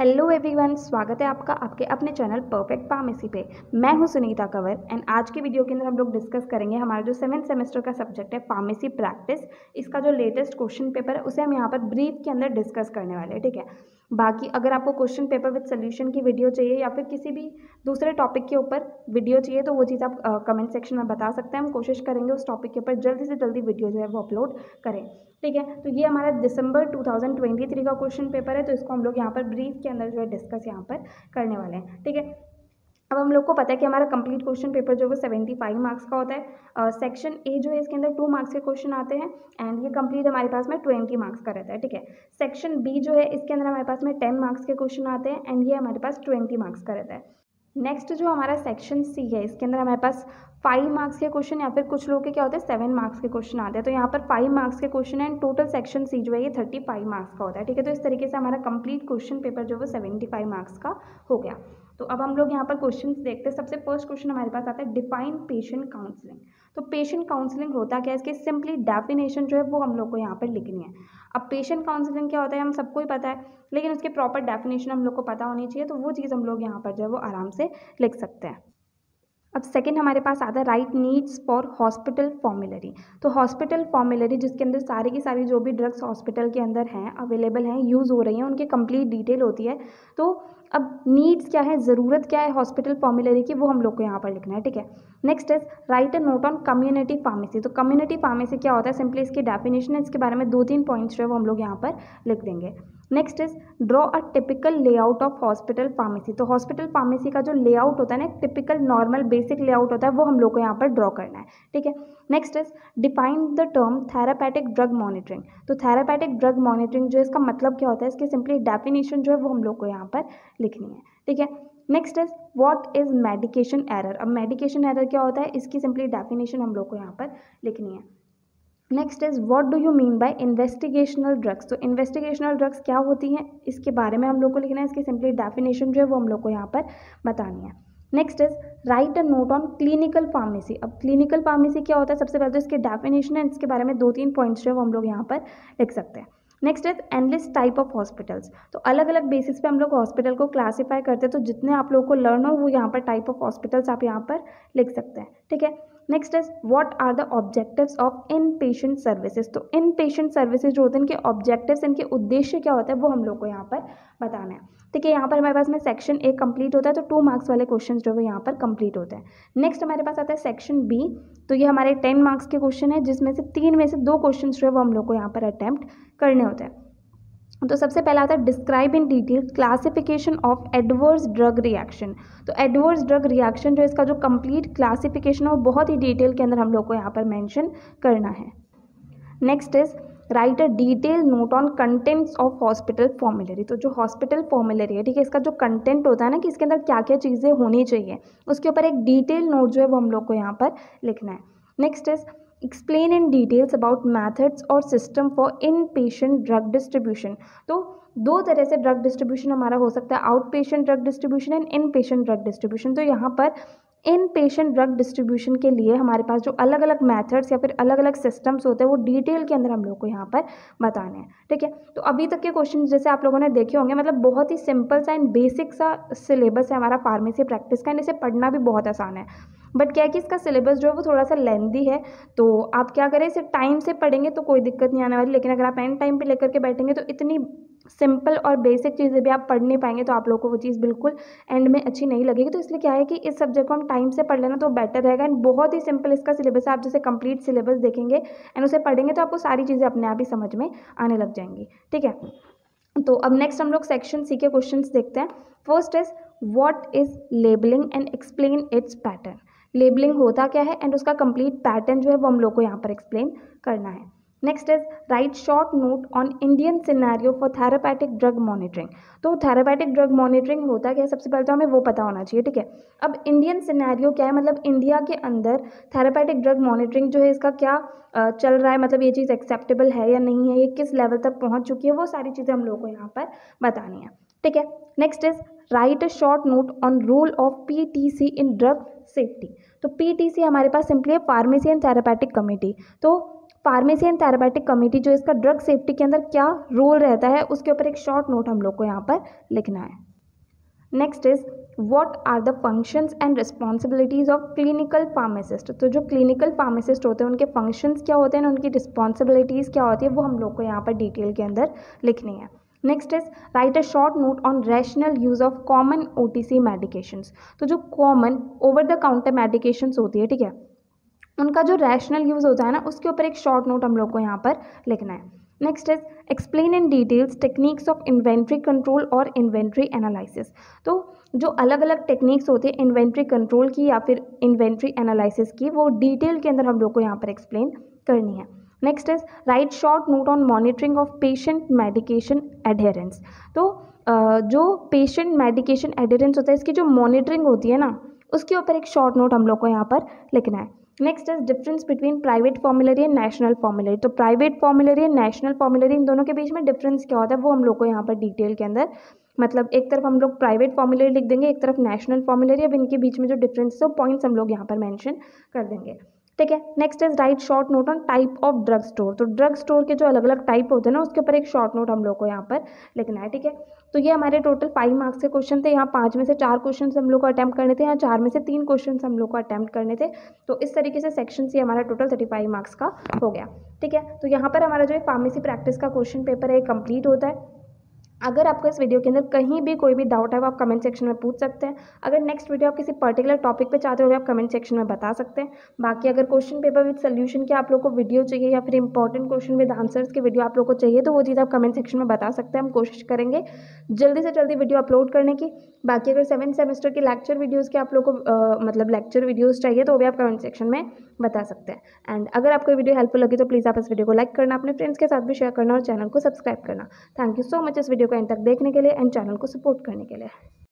Hello everyone, स्वागत है आपका आपके अपने चैनल परफेक्ट फार्मेसी पे। मैं हूं सुनीता कंवर एंड आज के वीडियो के अंदर हम लोग डिस्कस करेंगे हमारा जो 7th सेमेस्टर का सब्जेक्ट है फार्मेसी प्रैक्टिस, इसका जो लेटेस्ट क्वेश्चन पेपर है उसे हम यहाँ पर ब्रीफ के अंदर डिस्कस करने वाले हैं। ठीक है, बाकी अगर आपको क्वेश्चन पेपर विद सोल्यूशन की वीडियो चाहिए या फिर किसी भी दूसरे टॉपिक के ऊपर वीडियो चाहिए तो वो चीज़ आप कमेंट सेक्शन में बता सकते हैं। हम कोशिश करेंगे उस टॉपिक के ऊपर जल्दी से जल्दी वीडियो जो है वो अपलोड करें। ठीक है, तो ये हमारा दिसंबर 2023 का क्वेश्चन पेपर है, तो इसको हम लोग यहाँ पर ब्रीफ के अंदर जो है डिस्कस यहाँ पर करने वाले हैं। ठीक है, अब हम लोग को पता है कि हमारा कंप्लीट क्वेश्चन पेपर जो है वो 75 मार्क्स का होता है। सेक्शन ए जो है इसके अंदर 2 मार्क्स के क्वेश्चन आते हैं एंड ये कंप्लीट हमारे पास में 20 मार्क्स का रहता है। ठीक है, सेक्शन बी जो है इसके अंदर हमारे पास में 10 मार्क्स के क्वेश्चन आते हैं एंड ये हमारे पास 20 मार्क्स का रहता है। नेक्स्ट जो हमारा सेक्शन सी है इसके अंदर हमारे पास 5 मार्क्स के क्वेश्चन या फिर कुछ लोग के क्या होते हैं 7 मार्क्स के क्वेश्चन आते हैं, तो यहाँ पर 5 मार्क्स के क्वेश्चन है एंड टोटल सेक्शन सी जो है ये 35 मार्क्स का होता है। ठीक है, तो इस तरीके से हमारा कंप्लीट क्वेश्चन पेपर जो है वो 75 मार्क्स का हो गया। तो अब हम लोग यहाँ पर क्वेश्चंस देखते हैं। सबसे फर्स्ट क्वेश्चन हमारे पास आता है डिफाइन पेशेंट काउंसलिंग। तो पेशेंट काउंसलिंग होता क्या है, इसके सिंपली डेफिनेशन जो है वो हम लोग को यहाँ पर लिखनी है। अब पेशेंट काउंसलिंग क्या होता है हम सबको ही पता है, लेकिन उसके प्रॉपर डेफिनेशन हम लोग को पता होनी चाहिए, तो वो चीज़ हम लोग यहाँ पर जो है वो आराम से लिख सकते हैं। अब सेकंड हमारे पास आता है right needs for hospital formulary. तो हॉस्पिटल फॉर्मुलरी जिसके अंदर सारी की सारी जो भी ड्रग्स हॉस्पिटल के अंदर हैं, अवेलेबल हैं, यूज़ हो रही हैं, उनकी कंप्लीट डिटेल होती है। तो अब नीड्स क्या है, ज़रूरत क्या है हॉस्पिटल फॉर्मुलरी की, वो हम लोग को यहाँ पर लिखना है। ठीक है, next is write a note on community pharmacy. तो कम्युनिटी फार्मेसी क्या होता है, सिंपली इसकी डेफिनेशन है, इसके बारे में 2-3 पॉइंट्स जो है वो हम लोग यहाँ पर लिख देंगे। Next is draw a typical layout of hospital pharmacy. तो हॉस्पिटल फार्मेसी का जो लेआउट होता है ना, टिपिकल नॉर्मल बेसिक लेआउट होता है, वो हम लोग को यहाँ पर ड्रॉ करना है। ठीक है, next is define the term therapeutic drug monitoring. तो थेरापेटिक ड्रग मॉनिटरिंग जो इसका मतलब क्या होता है, इसकी सिंपली डेफिनेशन जो है वो हम लोग को यहाँ पर लिखनी है। ठीक है, next is what is medication error. अब मेडिकेशन एरर क्या होता है, इसकी सिंपली डेफिनेशन हम लोग को यहाँ पर लिखनी है। Next is what do you mean by investigational drugs. तो इन्वेस्टिगेशनल ड्रग्स क्या होती हैं, इसके बारे में हम लोग को लिखना है, इसकी सिंपली डेफिनेशन जो है वो हम लोग को यहाँ पर बतानी है। Next is write a note on clinical pharmacy. अब क्लिनिकल फार्मेसी क्या होता है, सबसे पहले तो इसके डेफिनेशन है, इसके बारे में 2-3 पॉइंट्स जो है वो हम लोग यहाँ पर लिख सकते हैं। Next is endless type of hospitals. तो अलग अलग बेसिस पे हम लोग हॉस्पिटल को क्लासीफाई करते हैं, तो जितने आप लोगों को लर्न हो वो यहाँ पर टाइप ऑफ हॉस्पिटल्स आप यहाँ पर लिख सकते हैं। ठीक है, next is what are the objectives of inpatient services. तो इन पेशेंट सर्विसेज जो होते हैं, इनके ऑब्जेक्टिव्स, इनके उद्देश्य क्या होता है, वो हम लोग को यहाँ पर बताना है। ठीक है, यहाँ पर हमारे पास में सेक्शन ए कंप्लीट होता है, तो 2 मार्क्स वाले क्वेश्चन जो है यहाँ पर कंप्लीट होते हैं। नेक्स्ट हमारे पास आता है सेक्शन बी, तो ये हमारे 10 मार्क्स के क्वेश्चन है, जिसमें से 3 में से 2 क्वेश्चन जो है वो हम लोग को यहाँ पर अटैम्प्ट करने होते हैं। तो सबसे पहला आता है describe in detail classification of adverse drug reaction. तो एडवर्स ड्रग रिएक्शन जो इसका जो कंप्लीट क्लासिफिकेशन है वो बहुत ही डिटेल के अंदर हम लोग को यहाँ पर मेंशन करना है। Next is write a detail note on contents of hospital formulary. तो जो हॉस्पिटल फॉर्मुलरी है, ठीक है, इसका जो कंटेंट होता है ना, कि इसके अंदर क्या क्या चीज़ें होनी चाहिए, उसके ऊपर एक डिटेल नोट जो है वो हम लोग को यहाँ पर लिखना है। Next is explain in details about methods और system for inpatient drug distribution. तो 2 तरह से ड्रग डिस्ट्रीब्यूशन हमारा हो सकता है, outpatient drug distribution and inpatient drug distribution. तो यहाँ पर इन पेशेंट ड्रग डिस्ट्रीब्यूशन के लिए हमारे पास जो अलग अलग मैथड्स या फिर अलग अलग सिस्टम्स होते हैं, वो डिटेल के अंदर हम लोग को यहाँ पर बताने हैं। ठीक है, तो अभी तक के क्वेश्चन जैसे आप लोगों ने देखे होंगे, मतलब बहुत ही सिंपल सा एंड बेसिक सा सिलेबस है हमारा फार्मेसी प्रैक्टिस का, एंड इसे पढ़ना भी बहुत आसान है। बट क्या है कि इसका सिलेबस जो है वो थोड़ा सा लेंदी है, तो आप क्या करें, इसे टाइम से पढ़ेंगे तो कोई दिक्कत नहीं आने वाली, लेकिन अगर आप एंड टाइम पे लेकर के बैठेंगे तो इतनी सिंपल और बेसिक चीज़ें भी आप पढ़ नहीं पाएंगे, तो आप लोगों को वो चीज़ बिल्कुल एंड में अच्छी नहीं लगेगी। तो इसलिए क्या है कि इस सब्जेक्ट को हम टाइम से पढ़ लेना तो बेटर रहेगा। एंड बहुत ही सिंपल इसका सिलेबस है, आप जैसे कंप्लीट सिलेबस देखेंगे एंड उसे पढ़ेंगे तो आपको सारी चीज़ें अपने आप ही समझ में आने लग जाएंगी। ठीक है, तो अब नेक्स्ट हम लोग सेक्शन सी के क्वेश्चन देखते हैं। First is what is labelling and explain its pattern. Labelling होता क्या है एंड उसका कंप्लीट पैटर्न जो है वो हम लोग को यहाँ पर एक्सप्लेन करना है। Next is write short note on Indian scenario for therapeutic drug monitoring. तो थेरापेटिक ड्रग मॉनिटरिंग होता क्या है, सबसे पहले तो हमें वो पता होना चाहिए। ठीक है, अब इंडियन सिनेरियो क्या है, मतलब इंडिया के अंदर थेरापेटिक ड्रग मॉनिटरिंग जो है इसका क्या चल रहा है, मतलब ये चीज़ एक्सेप्टेबल है या नहीं है, ये किस लेवल तक पहुँच चुकी है, वो सारी चीज़ें हम लोग को यहाँ पर बतानी है। ठीक है, next is write a short note on role of PTC in drug safety. तो पीटीसी हमारे पास सिंपली है फार्मेसी एंड थेरापेटिक कमेटी। तो फार्मेसी एंड थेरेपेटिक कमेटी जो इसका ड्रग सेफ्टी के अंदर क्या रोल रहता है उसके ऊपर एक शॉर्ट नोट हम लोग को यहाँ पर लिखना है। Next is what are the functions and responsibilities of clinical pharmacist. तो जो क्लिनिकल फार्मासिस्ट होते हैं उनके फंक्शंस क्या होते हैं, उनकी रिस्पॉन्सिबिलिटीज़ क्या होती है, वो हम लोग को यहाँ पर डिटेल के अंदर लिखनी है। Next is write a short note on rational use of common OTC medications. तो जो common over the counter medications होती है, ठीक है, उनका जो रैशनल यूज़ होता है ना, उसके ऊपर एक शॉर्ट नोट हम लोग को यहाँ पर लिखना है। Next is explain in details techniques of inventory control और इन्वेंट्री एनालिसिस। तो जो अलग अलग टेक्निक्स होते हैं इन्वेंट्री कंट्रोल की या फिर इन्वेंट्री एनालिसिस की, वो डिटेल के अंदर हम लोग को यहाँ पर एक्सप्लेन करनी है। Next is write short note on monitoring of patient medication adherence. तो जो पेशेंट मेडिकेशन एडहेरेंस होता है, इसकी जो मॉनिटरिंग होती है ना, उसके ऊपर एक शॉर्ट नोट हम लोग को यहाँ पर लिखना है। Next is difference between private formulary and national formulary. तो private formulary and national formulary, इन दोनों के बीच में डिफरेंस क्या होता है, वो हम लोग को यहाँ पर डिटेल के अंदर, मतलब एक तरफ हम लोग प्राइवेट फॉर्मुलरी लिख देंगे, एक तरफ नेशनल फॉर्मुलरी। अब इनके बीच में जो डिफरेंस है वो पॉइंट्स हम लोग यहाँ पर मेंशन कर देंगे, ठीक है। Next is write short note on type of drug store. तो ड्रग स्टोर के जो अलग अलग टाइप होते हैं ना, उसके ऊपर एक शॉर्ट नोट हम लोग को यहाँ पर लिखना है, ठीक है। तो ये हमारे टोटल 5 मार्क्स के क्वेश्चन थे। यहाँ 5 में से 4 क्वेश्चन हम लोग को अटैम्प्ट करने थे, यहाँ 4 में से 3 क्वेश्चन हम लोग को अटैम्प्ट करने थे। तो इस तरीके से सेक्शन से हमारा टोटल 35 मार्क्स का हो गया, ठीक है। तो यहाँ पर हमारा जो है फार्मेसी प्रैक्टिस का क्वेश्चन पेपर है कंप्लीट होता है। अगर आपको इस वीडियो के अंदर कहीं भी कोई भी डाउट है वो आप कमेंट सेक्शन में पूछ सकते हैं। अगर नेक्स्ट वीडियो आप किसी पर्टिकुलर टॉपिक पे चाहते हो तो आप कमेंट सेक्शन में बता सकते हैं। बाकी अगर क्वेश्चन पेपर विद सोल्यूशन की आप लोग को वीडियो चाहिए या फिर इंपॉर्टेंट क्वेश्चन विद आंसर्स की वीडियो आप लोग को चाहिए, तो वो चीज़ आप कमेंट सेक्शन में बता सकते हैं। हम कोशिश करेंगे जल्दी से जल्दी वीडियो अपलोड करने की। बाकी अगर 7th सेमेस्टर के लेक्चर वीडियोज़ के आप लोग को मतलब लेक्चर वीडियोज़ चाहिए तो वो भी आप कमेंट सेक्शन में बता सकते हैं। एंड अगर आपको वीडियो हेल्पफुल लगी तो प्लीज़ आप इस वीडियो को लाइक करना, अपने फ्रेंड्स के साथ भी शेयर करना और चैनल को सब्सक्राइब करना। थैंक यू सो मच इस वीडियो को एंड तक देखने के लिए एंड चैनल को सपोर्ट करने के लिए।